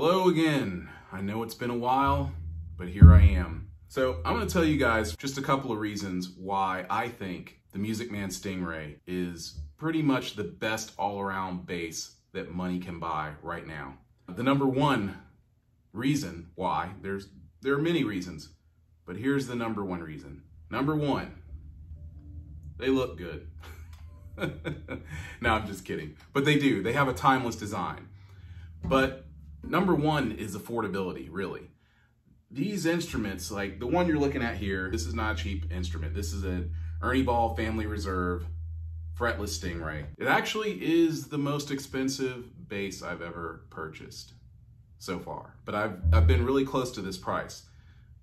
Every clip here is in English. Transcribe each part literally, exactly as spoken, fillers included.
Hello again. I know it's been a while, but here I am. So I'm gonna tell you guys just a couple of reasons why I think the Music Man Stingray is pretty much the best all-around bass that money can buy right now. The number one reason why, there's there are many reasons, but here's the number one reason. Number one, they look good. No, I'm just kidding. But they do, they have a timeless design. But number one is affordability, really. These instruments, like the one you're looking at here, this is not a cheap instrument. This is an Ernie Ball Family Reserve fretless Stingray. It actually is the most expensive bass I've ever purchased so far. But I've, I've been really close to this price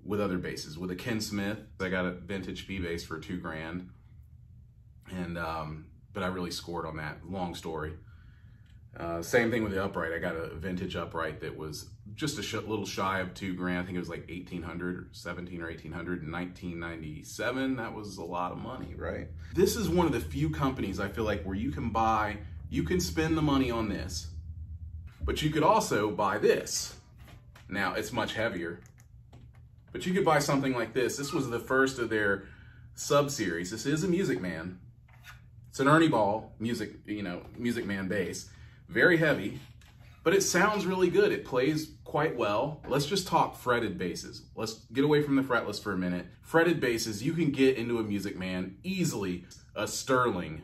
with other basses. With a Ken Smith, I got a vintage B bass for two grand. And, um, but I really scored on that, long story. Uh, same thing with the upright. I got a vintage upright that was just a sh little shy of two grand. I think it was like eighteen hundred or seventeen or eighteen hundred in nineteen ninety-seven. That was a lot of money, right? This is one of the few companies I feel like where you can buy, you can spend the money on this, but you could also buy this. Now it's much heavier, but you could buy something like this. This was the first of their sub series. This is a Music Man. It's an Ernie Ball music, you know, Music Man bass. Very heavy, but it sounds really good. It plays quite well. Let's just talk fretted basses. Let's get away from the fretless for a minute. Fretted basses, you can get into a Music Man easily, a Sterling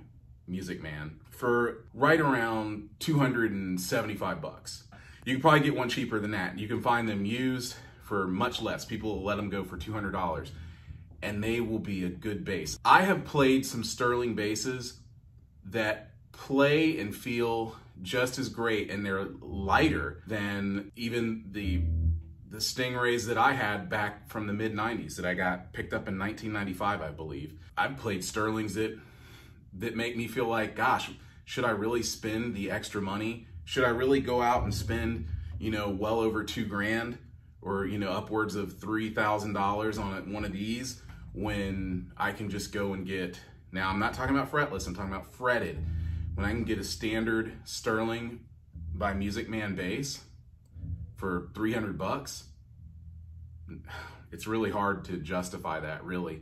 Music Man, for right around two hundred seventy-five bucks. You can probably get one cheaper than that. You can find them used for much less. People will let them go for two hundred dollars, and they will be a good bass. I have played some Sterling basses that play and feel just as great, and they're lighter than even the the Stingrays that I had back from the mid nineties that I got picked up in nineteen ninety-five, I believe. I've played Sterlings that that make me feel like, gosh, should I really spend the extra money? Should I really go out and spend, you know, well over two grand or, you know, upwards of three thousand dollars on one of these when I can just go and get, now I'm not talking about fretless, I'm talking about fretted. When I can get a standard Sterling by Music Man bass for three hundred bucks, it's really hard to justify that, really.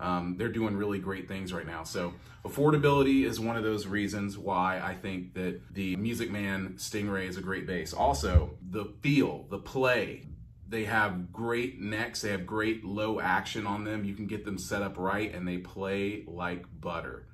Um, they're doing really great things right now. So affordability is one of those reasons why I think that the Music Man Stingray is a great bass. Also, the feel, the play. They have great necks, they have great low action on them. You can get them set up right and they play like butter.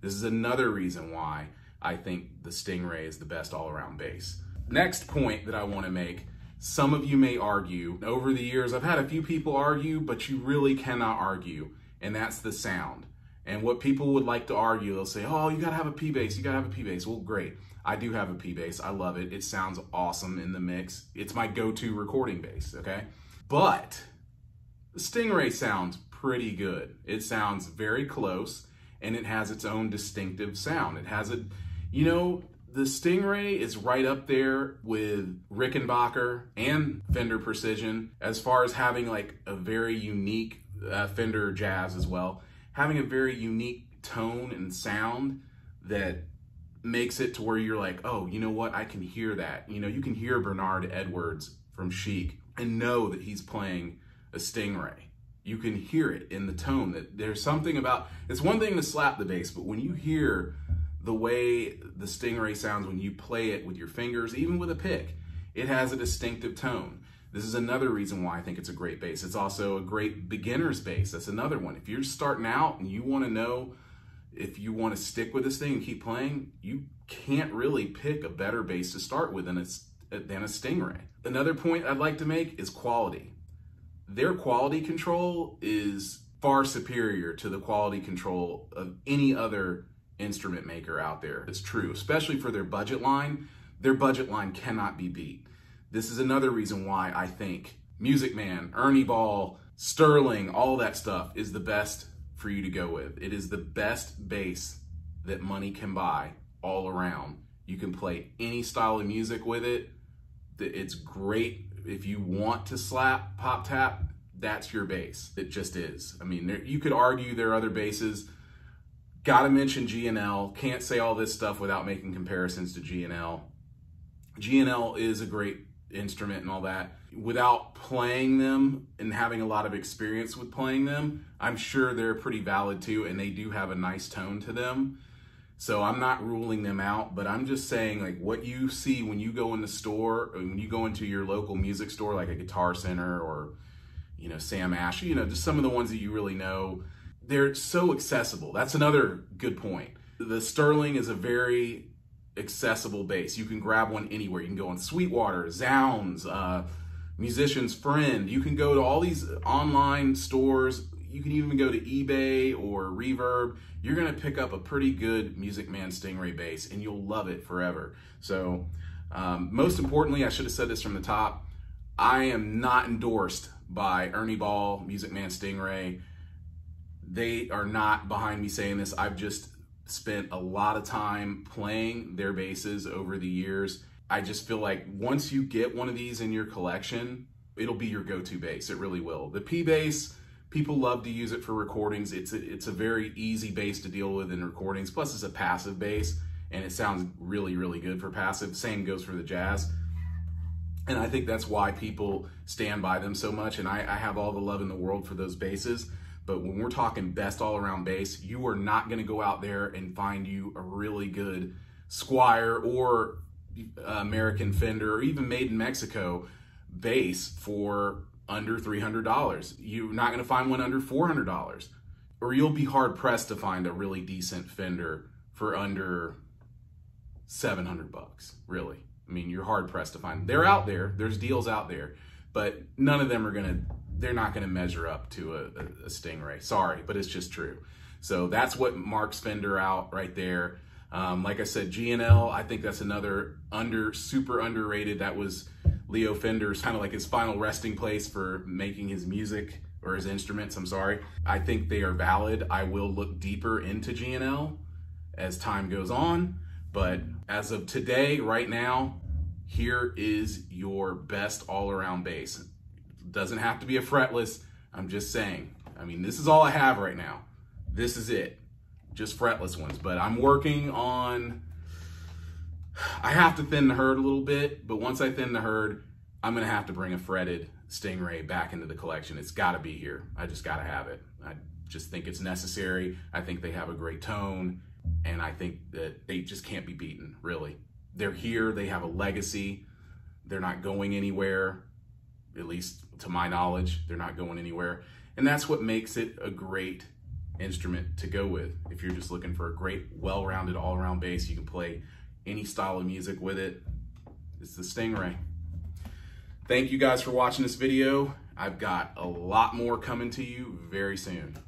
This is another reason why I think the Stingray is the best all-around bass. Next point that I want to make, some of you may argue, over the years I've had a few people argue, but you really cannot argue, and that's the sound. And what people would like to argue, they'll say, oh, you gotta have a P bass, you gotta have a P bass. Well, great, I do have a P bass, I love it, it sounds awesome in the mix. It's my go-to recording bass, okay? But the Stingray sounds pretty good. It sounds very close, and it has its own distinctive sound. It has a, you know, the Stingray is right up there with Rickenbacker and Fender Precision as far as having like a very unique, uh, Fender Jazz as well, having a very unique tone and sound that makes it to where you're like, oh, you know what, I can hear that. You know, you can hear Bernard Edwards from Chic and know that he's playing a Stingray. You can hear it in the tone that there's something about, it's one thing to slap the bass, but when you hear the way the Stingray sounds, when you play it with your fingers, even with a pick, it has a distinctive tone. This is another reason why I think it's a great bass. It's also a great beginner's bass. That's another one. If you're starting out and you want to know if you want to stick with this thing and keep playing, you can't really pick a better bass to start with than a, than a Stingray. Another point I'd like to make is quality. Their quality control is far superior to the quality control of any other instrument maker out there. It's true, especially for their budget line. Their budget line cannot be beat. This is another reason why I think Music Man, Ernie Ball, Sterling, all that stuff is the best for you to go with. It is the best bass that money can buy all around. You can play any style of music with it. It's great. If you want to slap, pop tap, that's your bass. It just is. I mean, there, you could argue there are other basses. Gotta mention G and L. Can't say all this stuff without making comparisons to G and L. G and L is a great instrument and all that. Without playing them and having a lot of experience with playing them, I'm sure they're pretty valid too, and they do have a nice tone to them. So I'm not ruling them out, but I'm just saying, like, what you see when you go in the store, when you go into your local music store, like a Guitar Center or, you know, Sam Ash, you know, just some of the ones that you really know, they're so accessible. That's another good point. The Sterling is a very accessible bass. You can grab one anywhere. You can go on Sweetwater, Zounds, uh, Musician's Friend. You can go to all these online stores. You can even go to eBay or Reverb. You're gonna pick up a pretty good Music Man Stingray bass and you'll love it forever. So um, most importantly, I should have said this from the top, I am not endorsed by Ernie Ball, Music Man Stingray. They are not behind me saying this. I've just spent a lot of time playing their basses over the years. I just feel like once you get one of these in your collection, it'll be your go-to bass, it really will. The P bass, people love to use it for recordings. It's a, it's a very easy bass to deal with in recordings. Plus it's a passive bass and it sounds really, really good for passive. Same goes for the jazz. And I think that's why people stand by them so much. And I, I have all the love in the world for those basses. But when we're talking best all around bass, you are not gonna go out there and find you a really good Squire or American Fender or even made in Mexico bass for under three hundred dollars. You're not gonna find one under four hundred dollars, or you'll be hard pressed to find a really decent Fender for under seven hundred bucks, really. I mean, you're hard pressed to find. They're out there, there's deals out there, but none of them are gonna, they're not gonna measure up to a, a, a Stingray. Sorry, but it's just true. So that's what marks Fender out right there. Um, like I said, G and L, I think that's another under, super underrated. That was Leo Fender's kind of like his final resting place for making his music or his instruments, I'm sorry. I think they are valid. I will look deeper into G and L as time goes on, but as of today, right now, here is your best all-around bass. Doesn't have to be a fretless, I'm just saying. I mean, this is all I have right now. This is it, just fretless ones, but I'm working on, I have to thin the herd a little bit, but once I thin the herd, I'm gonna have to bring a fretted Stingray back into the collection. It's gotta be here. I just gotta have it. I just think it's necessary. I think they have a great tone, and I think that they just can't be beaten, really. They're here, they have a legacy. They're not going anywhere, at least to my knowledge, they're not going anywhere. And that's what makes it a great instrument to go with. If you're just looking for a great, well-rounded, all-around bass, you can play any style of music with it. It's the Stingray. Thank you guys for watching this video. I've got a lot more coming to you very soon.